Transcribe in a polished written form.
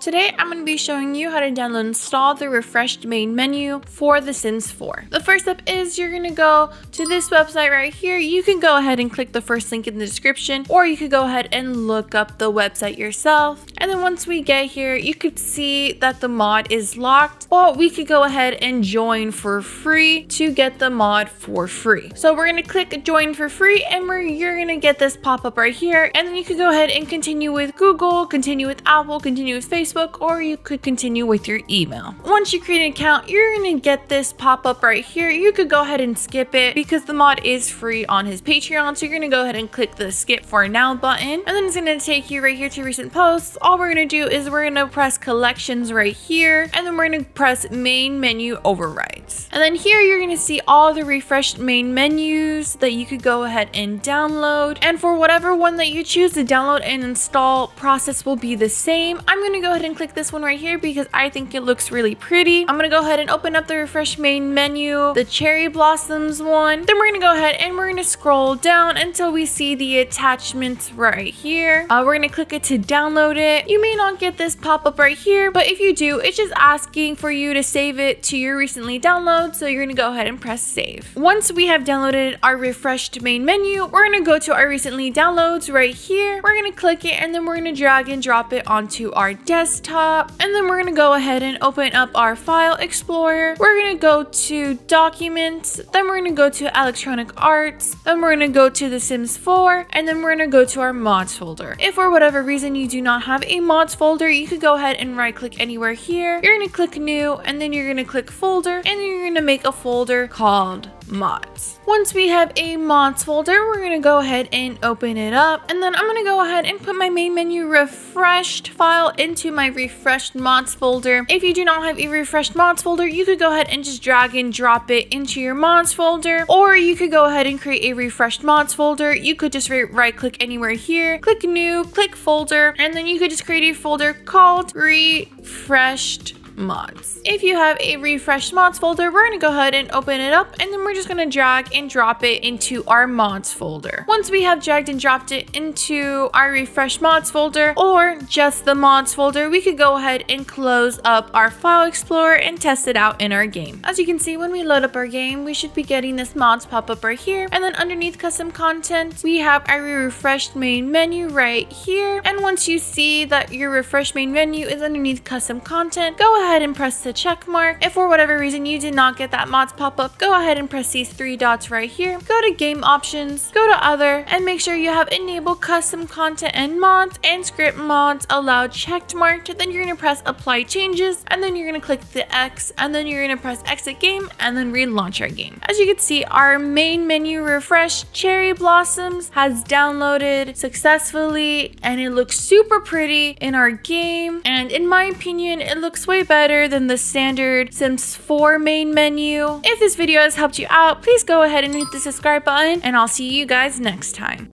Today, I'm going to be showing you how to download and install the refreshed main menu for The Sims 4. The first step is you're going to go to this website right here. You can go ahead and click the first link in the description, or you could go ahead and look up the website yourself. And then once we get here, you could see that the mod is locked, or we could go ahead and join for free to get the mod for free. So we're going to click join for free, and you're going to get this pop-up right here. And then you could go ahead and continue with Google, continue with Apple, continue with Facebook, or you could continue with your email. Once you create an account, you're going to get this pop-up right here. You could go ahead and skip it because the mod is free on his Patreon. So you're going to go ahead and click the skip for now button. And then it's going to take you right here to recent posts. All we're going to do is we're going to press collections right here. And then we're going to press main menu overrides. And then here you're going to see all the refreshed main menus that you could go ahead and download. And for whatever one that you choose, the download and install process will be the same. I'm going to go ahead and click this one right here because I think it looks really pretty. I'm going to go ahead and open up the refresh main menu, the cherry blossoms one. Then we're going to go ahead and we're going to scroll down until we see the attachments right here. We're going to click it to download it. You may not get this pop up right here, but if you do, it's just asking for you to save it to your recently download. So you're going to go ahead and press save. Once we have downloaded our refreshed main menu, we're going to go to our recently downloads right here. We're going to click it and then we're going to drag and drop it onto our desktop, and then we're going to go ahead and open up our file explorer. We're going to go to documents, then we're going to go to electronic arts, then we're going to go to The Sims 4, and then we're going to go to our mods folder. If for whatever reason you do not have a mods folder, you could go ahead and right click anywhere here. You're going to click new, and then you're going to click folder, and then you're going to make a folder called mods. Once we have a mods folder, we're going to go ahead and open it up, and then I'm going to go ahead and put my main menu refreshed file into my refreshed mods folder. If you do not have a refreshed mods folder, you could go ahead and just drag and drop it into your mods folder, or you could go ahead and create a refreshed mods folder. You could just right click anywhere here, click new, click folder, and then you could just create a folder called refreshed mods. If you have a refreshed mods folder, we're going to go ahead and open it up, and then we're just going to drag and drop it into our mods folder. Once we have dragged and dropped it into our refreshed mods folder, or just the mods folder, we could go ahead and close up our file explorer and test it out in our game. As you can see, when we load up our game, we should be getting this mods pop up right here, and then underneath custom content we have our refreshed main menu right here. And once you see that your refreshed main menu is underneath custom content, go ahead and press the check mark. If for whatever reason you did not get that mods pop-up, go ahead and press these three dots right here, go to game options, go to other, and make sure you have enable custom content and mods and script mods allowed checked marked. Then you're going to press apply changes, and then you're going to click the X, and then you're going to press exit game, and then relaunch our game. As you can see, our main menu refresh cherry blossoms has downloaded successfully, and it looks super pretty in our game, and in my opinion it looks way better than the standard Sims 4 main menu. If this video has helped you out, please go ahead and hit the subscribe button, and I'll see you guys next time.